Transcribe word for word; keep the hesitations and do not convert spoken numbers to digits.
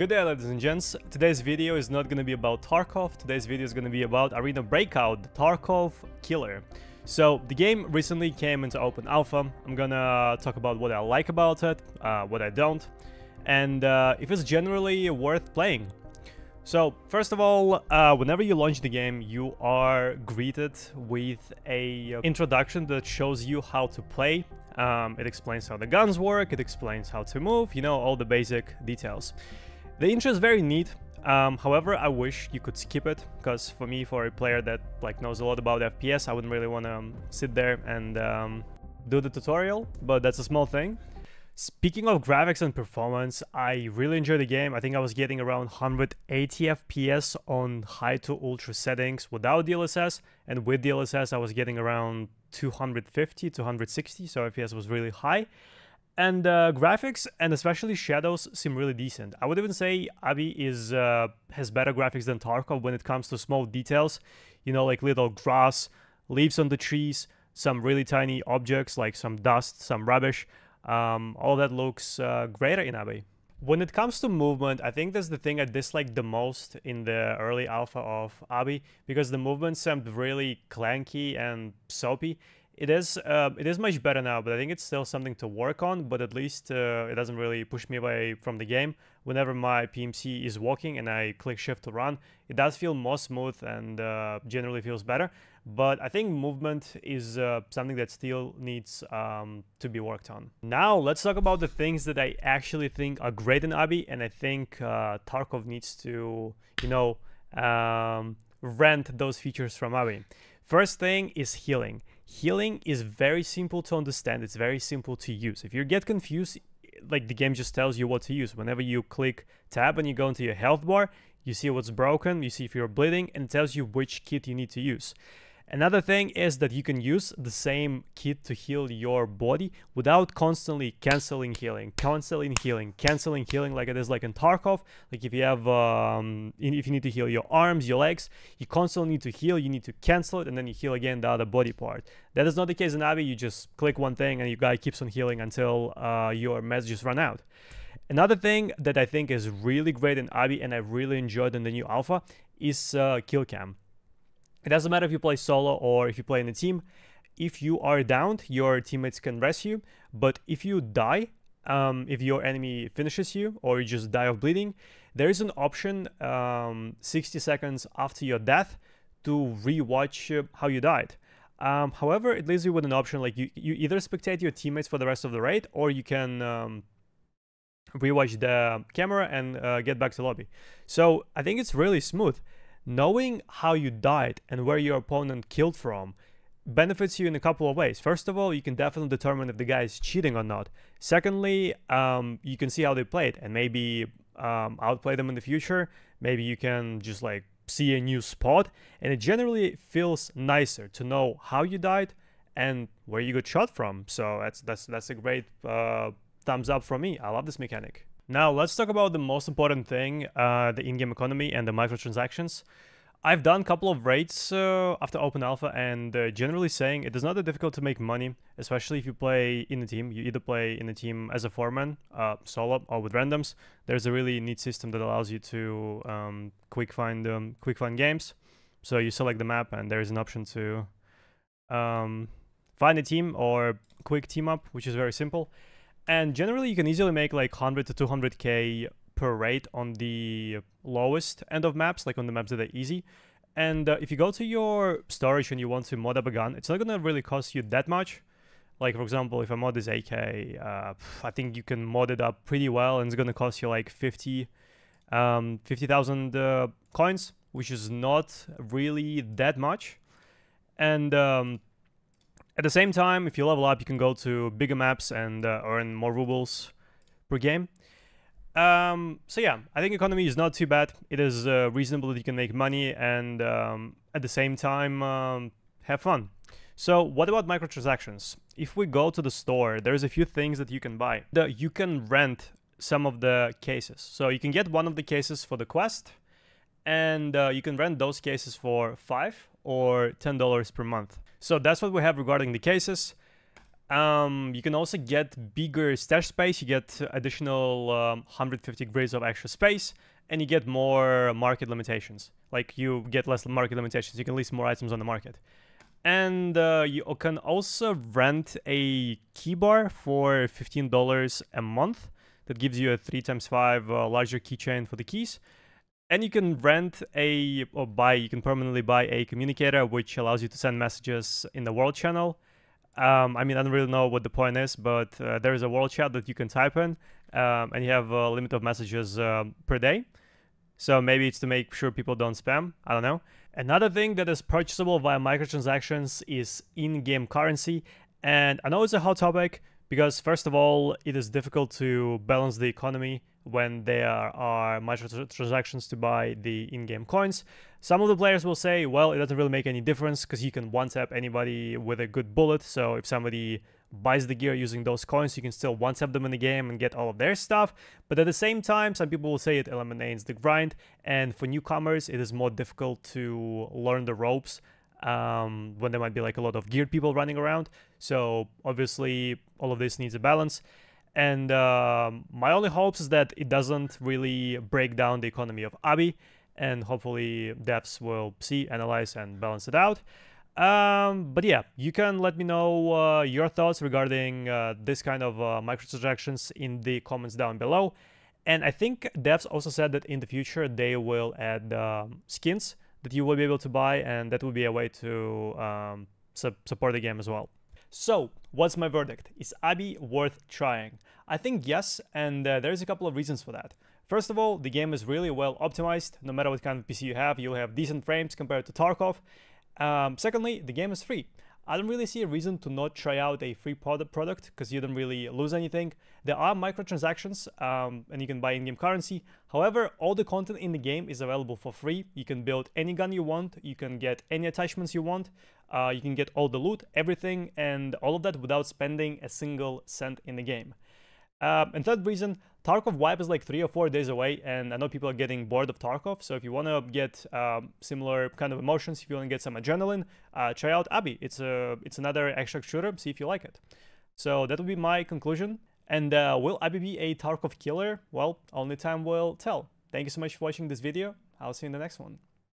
Good day, ladies and gents. Today's video is not going to be about Tarkov. Today's video is going to be about Arena Breakout, Tarkov Killer. So the game recently came into open alpha. I'm gonna talk about what I like about it, uh, what I don't, and uh, if it's generally worth playing. So first of all, uh, whenever you launch the game, you are greeted with a introduction that shows you how to play. Um, it explains how the guns work, it explains how to move, you know, all the basic details. The intro is very neat. Um, however, I wish you could skip it, because for me, for a player that like knows a lot about F P S, I wouldn't really want to um, sit there and um, do the tutorial, but that's a small thing. Speaking of graphics and performance, I really enjoyed the game. I think I was getting around one hundred eighty F P S on high to ultra settings without D L S S, and with D L S S I was getting around two hundred fifty to one hundred sixty, so F P S was really high. And uh, graphics and especially shadows seem really decent. I would even say A B I is uh, has better graphics than Tarkov when it comes to small details, you know, like little grass, leaves on the trees, some really tiny objects like some dust, some rubbish. Um, all that looks uh, greater in A B I. When it comes to movement, I think that's the thing I disliked the most in the early alpha of A B I, because the movement seemed really clanky and soapy. It is, uh, it is much better now, but I think it's still something to work on, but at least uh, it doesn't really push me away from the game. Whenever my P M C is walking and I click shift to run, it does feel more smooth and uh, generally feels better. But I think movement is uh, something that still needs um, to be worked on. Now let's talk about the things that I actually think are great in A B I, and I think uh, Tarkov needs to, you know, um, rent those features from A B I. First thing is healing. Healing is very simple to understand, it's very simple to use. If you get confused, like the game just tells you what to use. Whenever you click tab and you go into your health bar, you see what's broken, you see if you're bleeding, and it tells you which kit you need to use. Another thing is that you can use the same kit to heal your body without constantly canceling healing, canceling healing, canceling healing, like it is like in Tarkov. Like if you have, um, if you need to heal your arms, your legs, you constantly need to heal, you need to cancel it, and then you heal again the other body part. That is not the case in A B I. You just click one thing and your guy keeps on healing until uh, your messages run out. Another thing that I think is really great in A B I, and I really enjoyed in the new alpha, is uh, kill cam. It doesn't matter if you play solo or if you play in a team. If you are downed, your teammates can rescue you, but if you die, um, if your enemy finishes you or you just die of bleeding, there is an option um, sixty seconds after your death to rewatch how you died. Um, however, it leaves you with an option like you, you either spectate your teammates for the rest of the raid, or you can um, rewatch the camera and uh, get back to lobby. So I think it's really smooth. Knowing how you died and where your opponent killed from benefits you in a couple of ways. First of all, you can definitely determine if the guy is cheating or not. Secondly, um, you can see how they played and maybe um, outplay them in the future. Maybe you can just like see a new spot, and it generally feels nicer to know how you died and where you got shot from. So that's that's that's a great uh, thumbs up from me. I love this mechanic. Now let's talk about the most important thing, uh, the in-game economy and the microtransactions. I've done a couple of raids uh, after open alpha, and uh, generally saying it is not that difficult to make money, especially if you play in a team. You either play in a team as a foreman, uh, solo, or with randoms. There's a really neat system that allows you to um, quick find um, quick find games. So you select the map and there is an option to um, find a team or quick team up, which is very simple. And generally, you can easily make like one hundred to two hundred K per raid on the lowest end of maps, like on the maps that are easy. And uh, if you go to your storage and you want to mod up a gun, it's not going to really cost you that much. Like, for example, if I mod this A K, uh, I think you can mod it up pretty well, and it's going to cost you like fifty thousand uh, coins, which is not really that much. And Um, At the same time, if you level up, you can go to bigger maps and uh, earn more rubles per game. Um, so yeah, I think economy is not too bad. It is uh, reasonable that you can make money and um, at the same time um, have fun. So what about microtransactions? If we go to the store, there's a few things that you can buy. The, you can rent some of the cases. So you can get one of the cases for the quest, and uh, you can rent those cases for five or ten dollars per month. So that's what we have regarding the cases. Um, you can also get bigger stash space, you get additional um, one hundred fifty grids of extra space, and you get more market limitations. Like, you get less market limitations, you can list more items on the market. And uh, you can also rent a key bar for fifteen dollars a month. That gives you a three times five uh, larger keychain for the keys. And you can rent a, or buy, you can permanently buy a communicator, which allows you to send messages in the world channel. Um, I mean, I don't really know what the point is, but uh, there is a world chat that you can type in, um, and you have a limit of messages uh, per day. So maybe it's to make sure people don't spam, I don't know. Another thing that is purchasable via microtransactions is in-game currency. And I know it's a hot topic because, first of all, it is difficult to balance the economy when there are microtransactions to buy the in-game coins. Some of the players will say, well, it doesn't really make any difference because you can one-tap anybody with a good bullet. So if somebody buys the gear using those coins, you can still one-tap them in the game and get all of their stuff. But at the same time, some people will say it eliminates the grind. And for newcomers, it is more difficult to learn the ropes um, when there might be like a lot of geared people running around. So obviously, all of this needs a balance. And uh, my only hopes is that it doesn't really break down the economy of A B I, and hopefully devs will see, analyze, and balance it out. Um, but yeah, you can let me know uh, your thoughts regarding uh, this kind of uh, microtransactions in the comments down below. And I think devs also said that in the future they will add um, skins that you will be able to buy, and that will be a way to um, su support the game as well. So, what's my verdict? Is A B I worth trying? I think yes, and uh, there's a couple of reasons for that. First of all, the game is really well optimized. No matter what kind of P C you have, you'll have decent frames compared to Tarkov. Um, secondly, the game is free. I don't really see a reason to not try out a free product, because you don't really lose anything. There are microtransactions, um, and you can buy in-game currency. However, all the content in the game is available for free. You can build any gun you want, you can get any attachments you want, uh, you can get all the loot, everything, and all of that without spending a single cent in the game. Um, and third reason, Tarkov wipe is like three or four days away, and I know people are getting bored of Tarkov, so if you want to get um, similar kind of emotions, if you want to get some adrenaline, uh, try out A B I. It's a, it's another extract shooter, see if you like it. So that would be my conclusion. And uh, will A B I be a Tarkov killer? Well, only time will tell. Thank you so much for watching this video. I'll see you in the next one.